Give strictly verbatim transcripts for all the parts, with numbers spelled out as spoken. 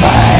Bye.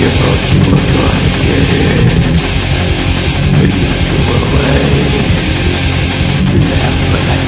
Leave you away. Left behind.